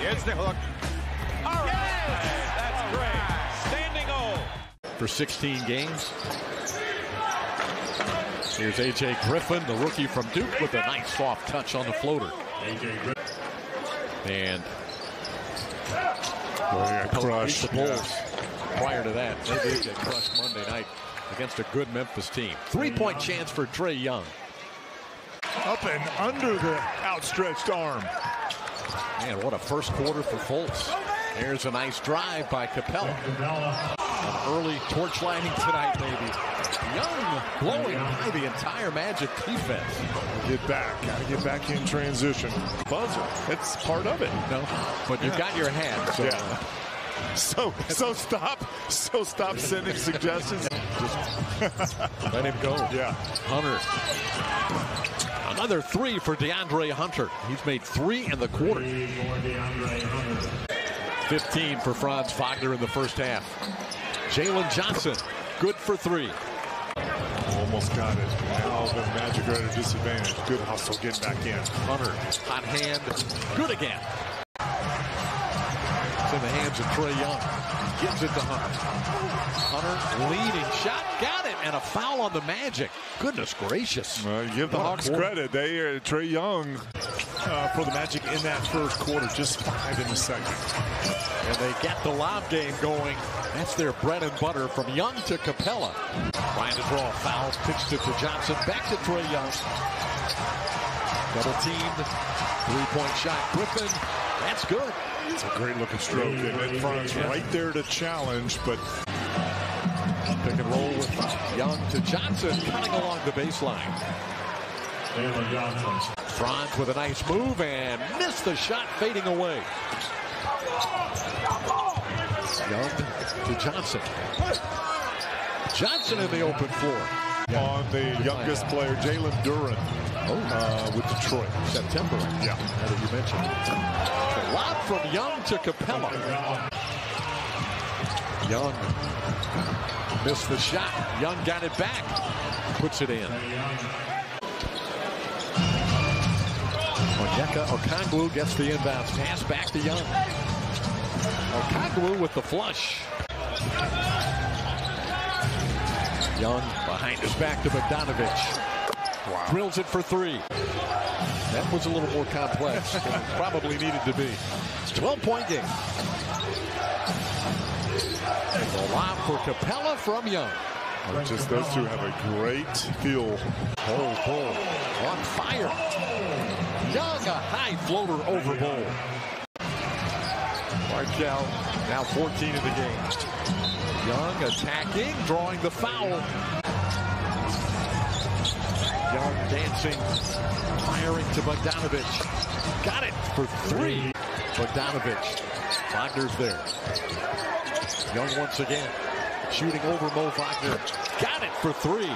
Here's the hook. All right. Yes! That's great. Standing O. For 16 games. Here's A.J. Griffin, the rookie from Duke, with a nice soft touch on the floater. A.J. Griffin. And crushed the Bulls. Prior to that, they did get crushed Monday night against a good Memphis team. Three-point chance for Trae Young. Up and under the outstretched arm. Man, what a first quarter for Fultz. There's a nice drive by Capela. An early torch lighting tonight, baby. Young blowing by the entire Magic defense. Get back. Got to get back in transition. Buzzer. It's part of it. No, but you got your hand. So, stop sending suggestions. Just let him go. Yeah. Hunter. Another three for DeAndre Hunter. He's made three in the quarter. 15 for Franz Wagner in the first half. Jalen Johnson, good for three. Almost got it. Now the Magic are at a disadvantage. Good hustle getting back in. Hunter, hot hand. Good again. It's in the hands of Trae Young. Gives it to Hunter. Hunter leading shot. Got it. And a foul on the Magic. Goodness gracious. Well, give the Hawks credit. They are Trae Young for the Magic in that first quarter. Just five in the second. And they get the lob game going. That's their bread and butter from Young to Capela. Trying to draw a foul, pitched it to Johnson, back to Trae Young. Double teamed, three-point shot, Griffin, that's good. It's a great looking stroke, and Franz right there to challenge, but pick and roll with Young to Johnson, cutting along the baseline. Franz with a nice move, and missed the shot, fading away. Young to Johnson. Johnson in the open floor. On the youngest player, Jalen Duren, with Detroit. September. Yeah. Now that you mentioned it. A lot from Young to Capela. Young missed the shot. Young got it back. Puts it in. Onyeka Okongwu gets the inbound pass back to Young. Okongwu with the flush. Young behind his back to Bogdanovic. Wow. Drills it for three. That was a little more complex than it probably needed to be. 12-point game. The lob for Capela from Young. Just those two have a great feel. Oh, Bull on fire. Young, a high floater over Bull. Markell, now 14 in the game. Young attacking, drawing the foul. Young dancing, firing to Bogdanovic. Got it for three. Bogdanovic. Wagner's there. Young once again, shooting over Mo Wagner. Got it for three.